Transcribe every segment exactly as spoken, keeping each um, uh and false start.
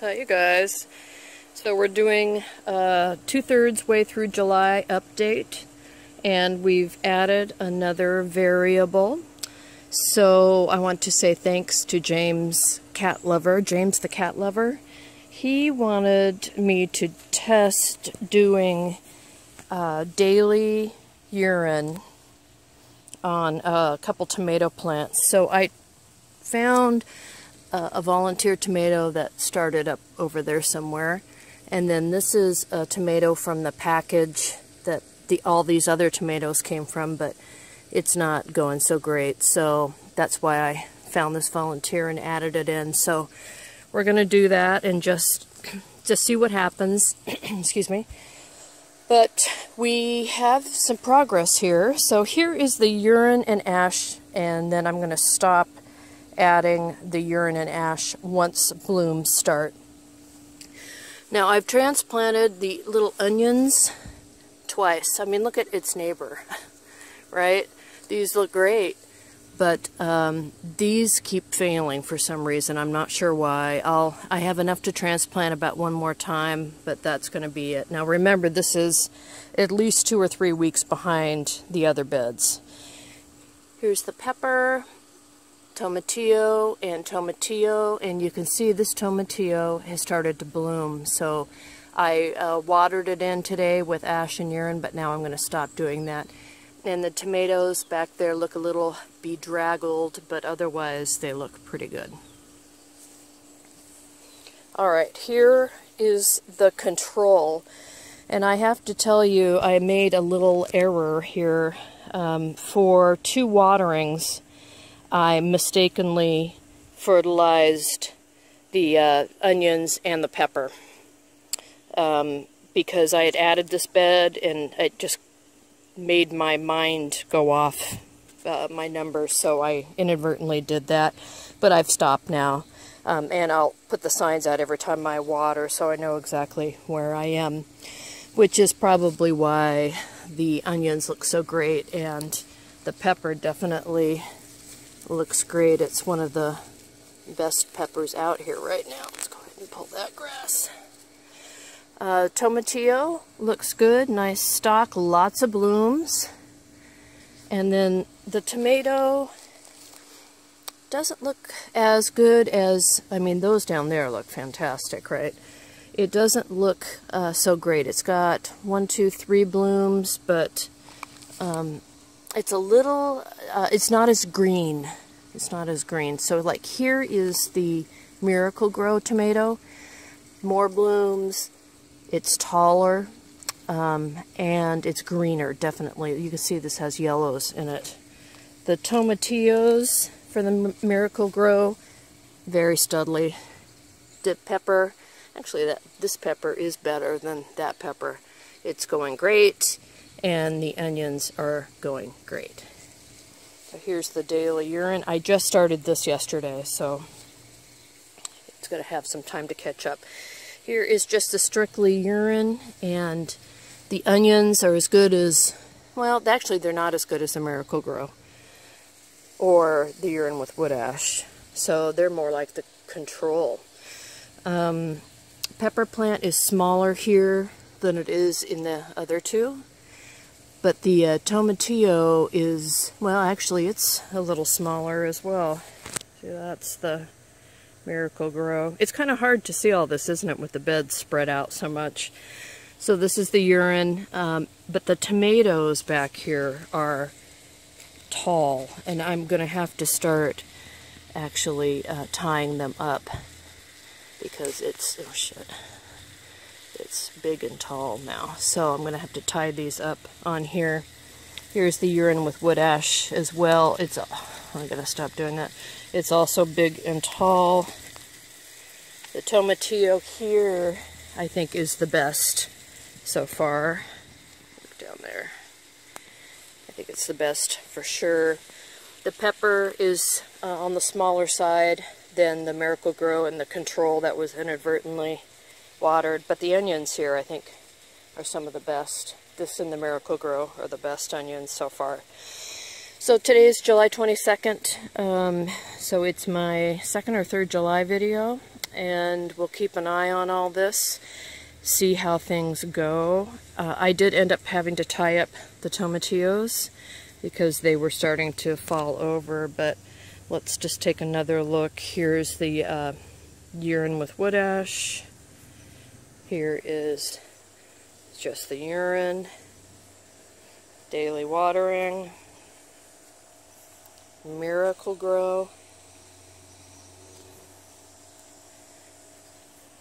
Uh, you guys, so we're doing uh, two-thirds way through July update, and we've added another variable. So I want to say thanks to James cat lover, James the cat lover. He wanted me to test doing uh, daily urine on a couple tomato plants. So I found Uh, a volunteer tomato that started up over there somewhere, and then this is a tomato from the package that the all these other tomatoes came from, but it's not going so great, so that's why I found this volunteer and added it in. So we're gonna do that and just just see what happens. Excuse me. But we have some progress here. So here is the urine and ash, and then I'm gonna stop adding the urine and ash once blooms start. Now I've transplanted the little onions twice. I mean, look at its neighbor, right? These look great, but um, these keep failing for some reason. I'm not sure why. I'll I have enough to transplant about one more time, but that's going to be it. Now remember, this is at least two or three weeks behind the other beds. Here's the pepper, tomatillo and tomatillo, and you can see this tomatillo has started to bloom. So I uh, watered it in today with ash and urine, but now I'm going to stop doing that. And the tomatoes back there look a little bedraggled, but otherwise they look pretty good. All right, here is the control. And I have to tell you, I made a little error here. Um, for two waterings, I mistakenly fertilized the uh, onions and the pepper um, because I had added this bed, and it just made my mind go off uh, my numbers, so I inadvertently did that. But I've stopped now, um, and I'll put the signs out every time I water so I know exactly where I am, which is probably why the onions look so great, and the pepper definitely looks great. It's one of the best peppers out here right now. Let's go ahead and pull that grass. Uh, tomatillo looks good, nice stock, lots of blooms. And then the tomato doesn't look as good as, I mean, those down there look fantastic, right? It doesn't look uh, so great. It's got one, two, three blooms, but um, it's a little, uh, it's not as green. It's not as green. So like here is the Miracle-Gro tomato. More blooms, it's taller, um, and it's greener, definitely. You can see this has yellows in it. The tomatillos for the Miracle-Gro, very studly. The pepper, actually that this pepper is better than that pepper. It's going great. And the onions are going great. So here's the daily urine. I just started this yesterday, so it's going to have some time to catch up. Here is just the strictly urine, and the onions are as good as, well, actually they're not as good as the Miracle-Gro or the urine with wood ash. So they're more like the control. Um, pepper plant is smaller here than it is in the other two. But the uh, tomatillo is, well, actually it's a little smaller as well. See, that's the Miracle-Gro. It's kind of hard to see all this, isn't it, with the beds spread out so much. So this is the urine, um, but the tomatoes back here are tall, and I'm going to have to start actually uh, tying them up because it's, oh shit. It's big and tall now, so I'm going to have to tie these up on here. Here's the urine with wood ash as well. It's, oh, I'm going to stop doing that. It's also big and tall. The tomatillo here, I think, is the best so far. Look down there. I think it's the best for sure. The pepper is uh, on the smaller side than the Miracle-Gro and the control that was inadvertently watered, but the onions here I think are some of the best. This and the Miracle-Gro are the best onions so far. So today is July twenty-second, um, so it's my second or third July video, and we'll keep an eye on all this, see how things go. Uh, I did end up having to tie up the tomatillos because they were starting to fall over, but let's just take another look. Here's the uh, urine with wood ash. Here is just the urine. Daily watering. Miracle-Gro.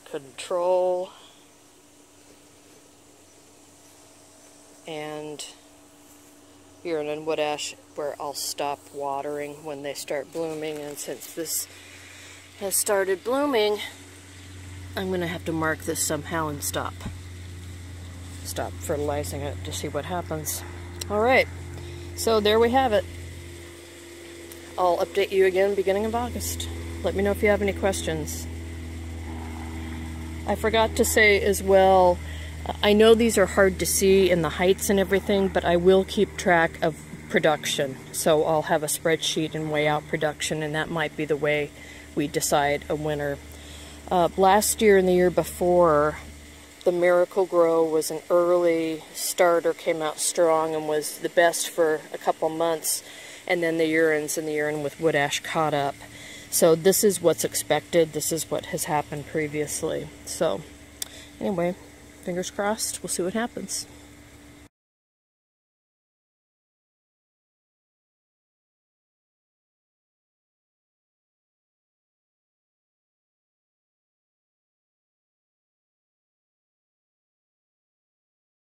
Control. And urine and wood ash, where I'll stop watering when they start blooming. And since this has started blooming, I'm going to have to mark this somehow and stop. Stop fertilizing it to see what happens. All right, so there we have it. I'll update you again beginning of August. Let me know if you have any questions. I forgot to say as well, I know these are hard to see in the heights and everything, but I will keep track of production. So I'll have a spreadsheet and weigh out production, and that might be the way we decide a winner. Uh, last year and the year before, the Miracle-Gro was an early starter, came out strong and was the best for a couple months, and then the urines and the urine with wood ash caught up. So this is what's expected. This is what has happened previously. So anyway, fingers crossed, we'll see what happens.